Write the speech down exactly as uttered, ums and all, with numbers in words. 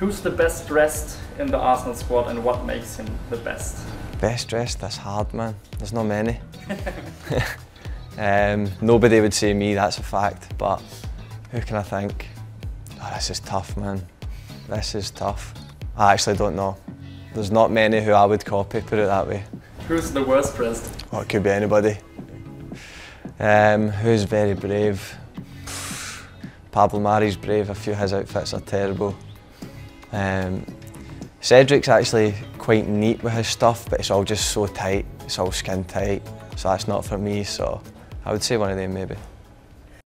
Who's the best dressed in the Arsenal squad and what makes him the best? Best dressed? That's hard, man. There's not many. um, nobody would say me, that's a fact, but who can I think? Oh, this is tough, man. This is tough. I actually don't know. There's not many who I would copy, put it that way. Who's the worst dressed? Oh, it could be anybody. Um, who's very brave? Pablo Mari's brave, a few of his outfits are terrible. Um, Cedric's actually quite neat with his stuff, but it's all just so tight, it's all skin tight, so that's not for me, so I would say one of them maybe.